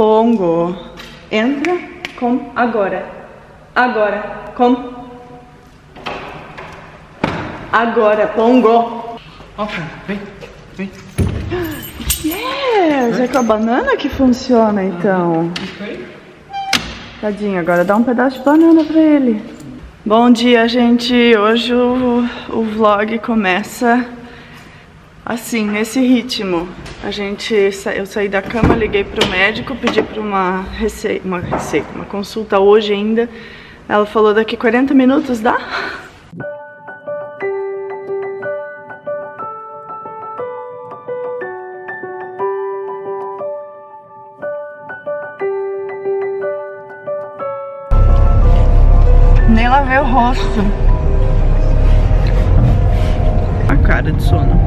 Pongo. Entra com agora. Agora com. Agora, Pongo. Ó, Fran, vem, vem. Yes! É com a banana que funciona, então. Tadinho, agora dá um pedaço de banana pra ele. Bom dia, gente. Hoje o vlog começa assim, nesse ritmo. Eu saí da cama, liguei pro médico, pedi pra uma consulta hoje ainda. Ela falou daqui 40 minutos, dá? Nem lavei o rosto. A cara de sono.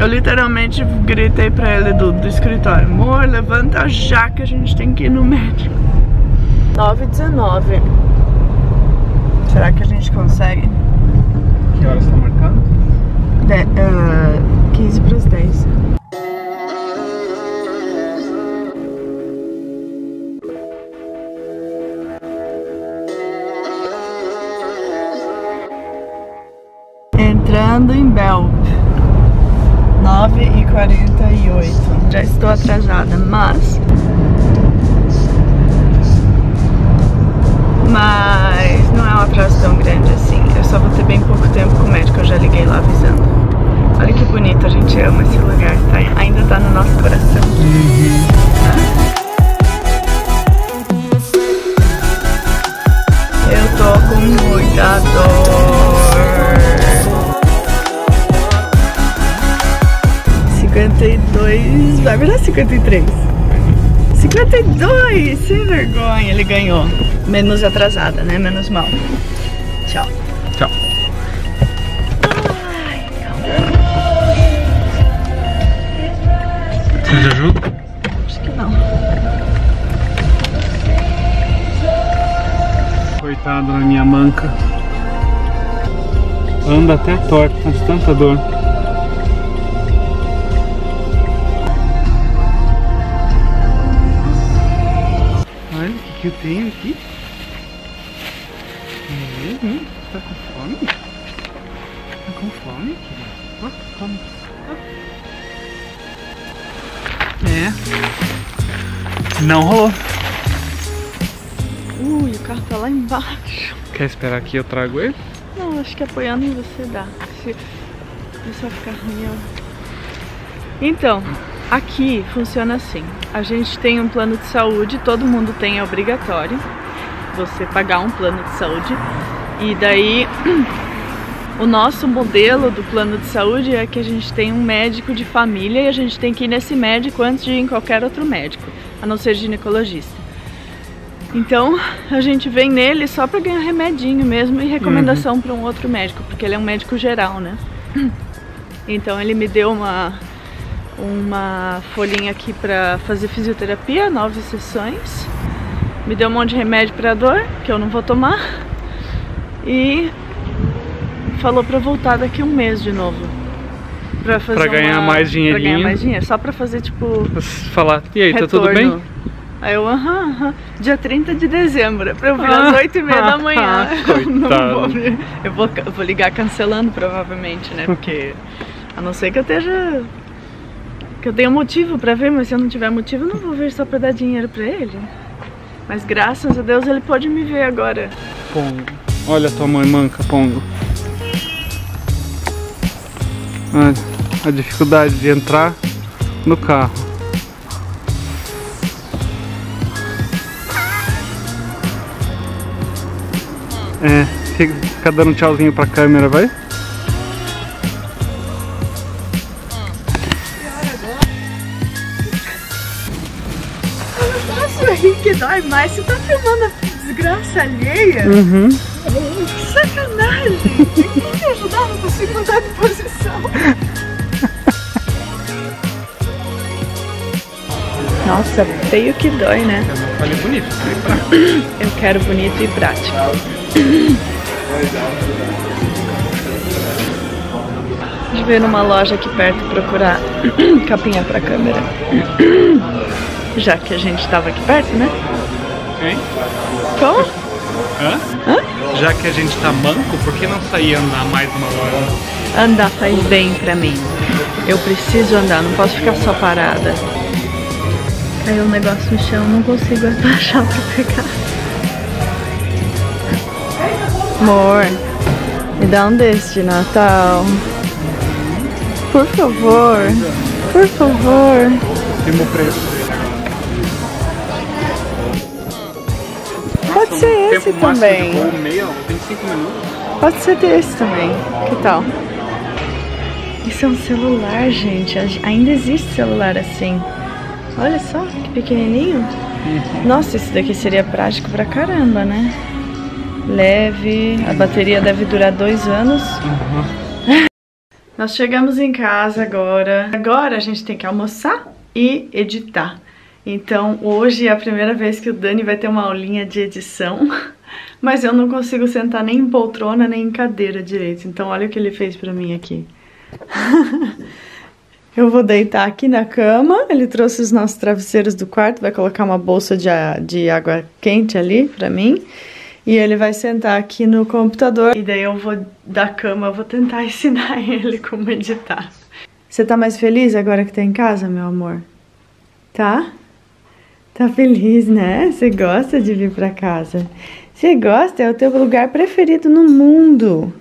Eu literalmente gritei pra ele do escritório: amor, levanta já que a gente tem que ir no médico. 9h19. Será que a gente consegue? Que horas estão marcando? 15 para as 10. Entrando em Belp, 9h48. Já estou atrasada, mas não é um atraso tão grande assim. Eu só vou ter bem pouco tempo com o médico, eu já liguei lá avisando. Olha que bonito, a gente ama esse lugar, tá? Ainda tá no nosso coração. Eu tô com muita dor. 52, vai virar 53. 52, sem vergonha, ele ganhou. Menos atrasada, né? Menos mal. Tchau. Tchau. Ai, calma. Precisa de ajuda? Acho que não. Coitada da minha manca. Anda até torta de tanta dor. Que eu tenho aqui? Tá com fome? Tá com fome? Ó, come. É. Não rolou. Ui, o carro tá lá embaixo. Quer esperar que eu trago ele? Não, acho que apoiando em você dá. Se só ficar ruim, eu... Então... Aqui funciona assim, a gente tem um plano de saúde, todo mundo tem, é obrigatório você pagar um plano de saúde. E daí o nosso modelo do plano de saúde é que a gente tem um médico de família e a gente tem que ir nesse médico antes de ir em qualquer outro médico, a não ser ginecologista. Então a gente vem nele só para ganhar remedinho mesmo e recomendação para um outro médico, porque ele é um médico geral, né? Então ele me deu uma folhinha aqui pra fazer fisioterapia, 9 sessões. Me deu um monte de remédio pra dor, que eu não vou tomar. E falou pra voltar daqui um mês de novo. Pra ganhar mais dinheirinho. Pra ganhar mais dinheiro, só pra fazer tipo... Falar, e aí, retorno. Tá tudo bem? Aí eu, dia 30 de dezembro, é pra eu vir às 8h30 da manhã. Eu vou ligar cancelando provavelmente, né? Porque a não ser que eu esteja... Eu tenho motivo pra vir, mas se eu não tiver motivo, eu não vou vir só pra dar dinheiro pra ele. Mas graças a Deus ele pode me ver agora. Pongo. Olha a tua mãe manca, Pongo. Olha a dificuldade de entrar no carro. É, fica dando um tchauzinho pra câmera, vai? Que dói mais, você tá filmando a desgraça alheia? Que sacanagem! Quem me ajudava, não consigo mudar de posição. Nossa, feio que dói, né? Eu não falei bonito, falei prático. Eu quero bonito e prático. A gente veio numa loja aqui perto procurar capinha pra câmera. Já que a gente tava aqui perto, né? Hein? Como? Hã? Hã? Já que a gente tá manco, por que não sair andar mais uma hora? Andar faz bem pra mim. Eu preciso andar, não posso ficar só parada. Caiu um negócio no chão, não consigo abaixar pra pegar. Amor, me dá um desse de Natal. Por favor. Por favor. Temos preço. Pode ser esse também. Pode ser desse também. Que tal? Isso é um celular, gente. Ainda existe celular assim. Olha só, que pequenininho. Nossa, esse daqui seria prático pra caramba, né? Leve. A bateria deve durar 2 anos. Nós chegamos em casa agora. Agora a gente tem que almoçar e editar. Então hoje é a primeira vez que o Dani vai ter uma aulinha de edição, mas eu não consigo sentar nem em poltrona nem em cadeira direito, então olha o que ele fez pra mim aqui. Eu vou deitar aqui na cama, ele trouxe os nossos travesseiros do quarto, vai colocar uma bolsa de água quente ali pra mim, e ele vai sentar aqui no computador, e daí eu vou da cama, eu vou tentar ensinar ele como editar. Você tá mais feliz agora que tá em casa, meu amor? Tá? Tá feliz, né? Você gosta de vir pra casa. Você gosta, é o teu lugar preferido no mundo.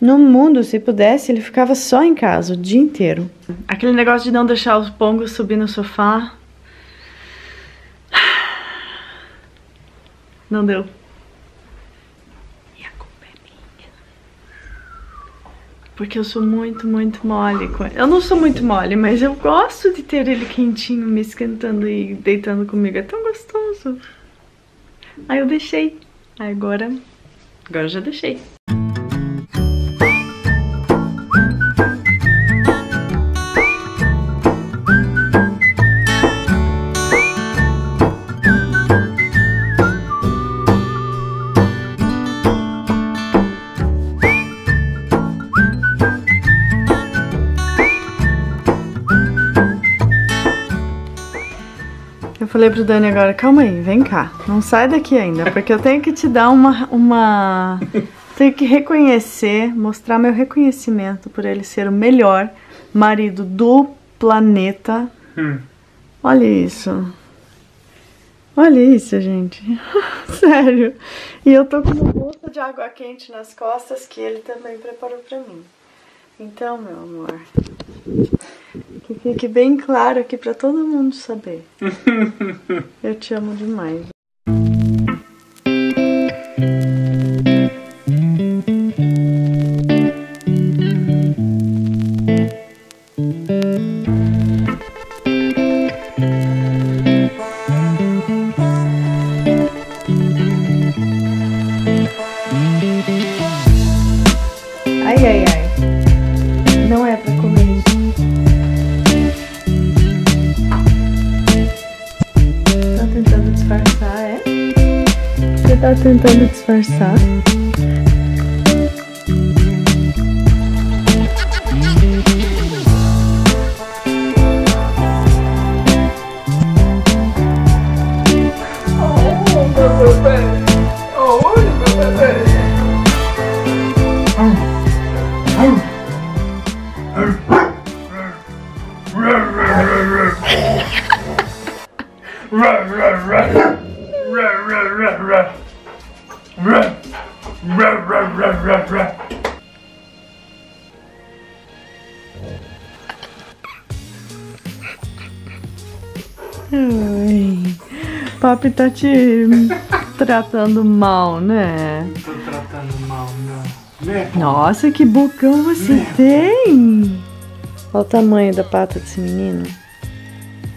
No mundo, se pudesse, ele ficava só em casa o dia inteiro. Aquele negócio de não deixar os pongos subir no sofá. Não deu. E a culpa é minha. Porque eu sou muito, muito mole. Eu não sou muito mole, mas eu gosto de ter ele quentinho, me esquentando e deitando comigo. É tão gostoso. Aí eu deixei. Agora eu já deixei. Falei pro Dani agora, calma aí, vem cá, não sai daqui ainda, porque eu tenho que te dar uma... Tenho que reconhecer, mostrar meu reconhecimento por ele ser o melhor marido do planeta. Olha isso. Olha isso, gente. Sério. E eu tô com uma bolsa de água quente nas costas que ele também preparou pra mim. Então, meu amor... Que fique bem claro aqui pra todo mundo saber. Eu te amo demais. Ai, ai, ai. Não é pra comer isso. Tá tentando disfarçar. Ai, papi tá te tratando mal, né? Não tô tratando mal, não. Nossa, que bocão você tem! Olha o tamanho da pata desse menino.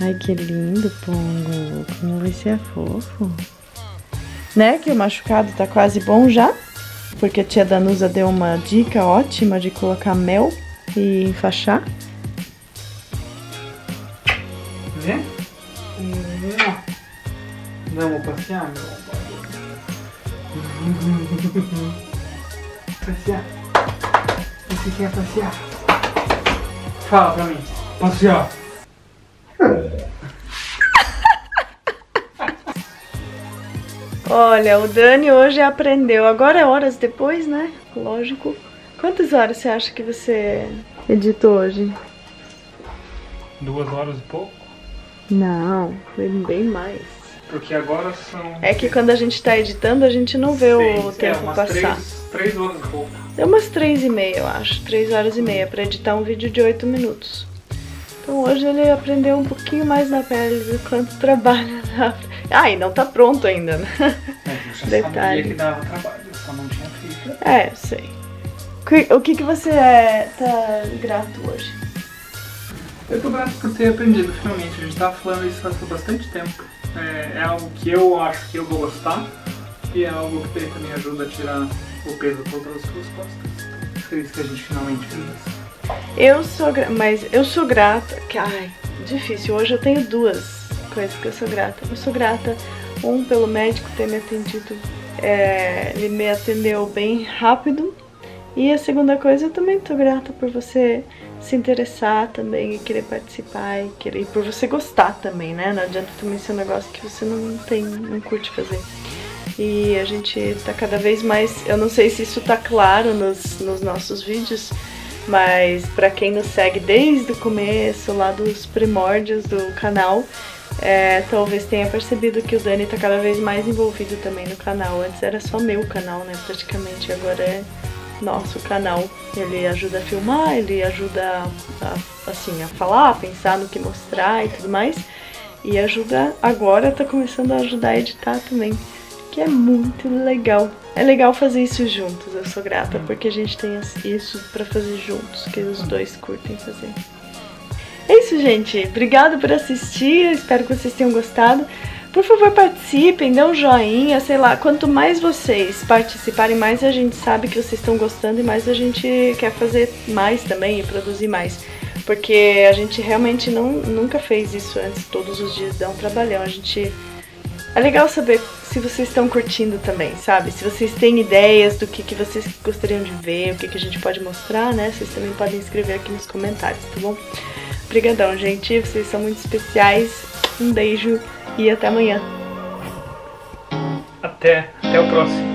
Ai, que lindo, Pongo. Como você é fofo. Né, que o machucado tá quase bom já. Porque a tia Danusa deu uma dica ótima de colocar mel e enfaixar. Né? Vamos passear, meu amor. Passear. Você quer passear? Fala pra mim. Passear. Olha, o Dani hoje aprendeu. Agora é horas depois, né? Lógico. Quantas horas você acha que você editou hoje? 2 horas e pouco? Não, bem mais. Porque agora são... É que quando a gente tá editando, a gente não vê o tempo passar. 3 horas e pouco. Deu umas 3h30, eu acho. 3 horas e meia pra editar um vídeo de 8 minutos. Então hoje ele aprendeu um pouquinho mais na pele do quanto trabalha na... Ah, e não tá pronto ainda, né? É, eu já sabia que dava trabalho, só não tinha fita. É, eu sei. O que você tá grato hoje? Eu tô grato por ter aprendido finalmente. A gente tava falando isso há bastante tempo. É algo que eu acho que eu vou gostar. E é algo que também ajuda a tirar o peso todas as suas costas. Feliz que a gente finalmente fez isso. Eu sou grata. Ai, difícil. Hoje eu tenho 2 coisas que eu sou grata. Eu sou grata, pelo médico ter me atendido. Ele me atendeu bem rápido. E a segunda coisa, eu também tô grata por você se interessar também e querer participar e por você gostar também, né? Não adianta também ser um negócio que você não curte fazer. E a gente tá cada vez mais... Eu não sei se isso tá claro nos nossos vídeos, mas pra quem nos segue desde o começo, lá dos primórdios do canal, talvez tenha percebido que o Dani tá cada vez mais envolvido também no canal. Antes era só meu canal, né? Praticamente agora é... nosso canal, ele ajuda a filmar, ele ajuda a falar, a pensar no que mostrar e tudo mais, e ajuda, agora tá começando a ajudar a editar também, que é muito legal. É legal fazer isso juntos, eu sou grata, porque a gente tem isso pra fazer juntos, que os dois curtem fazer. É isso, gente, obrigado por assistir, espero que vocês tenham gostado. Por favor, participem, dê um joinha, sei lá, quanto mais vocês participarem, mais a gente sabe que vocês estão gostando e mais a gente quer fazer mais também e produzir mais. Porque a gente realmente nunca fez isso antes, todos os dias dá um trabalhão. É legal saber se vocês estão curtindo também, sabe? Se vocês têm ideias do que vocês gostariam de ver, o que a gente pode mostrar, né? Vocês também podem escrever aqui nos comentários, tá bom? Obrigadão, gente, vocês são muito especiais, um beijo! E até amanhã. Até o próximo.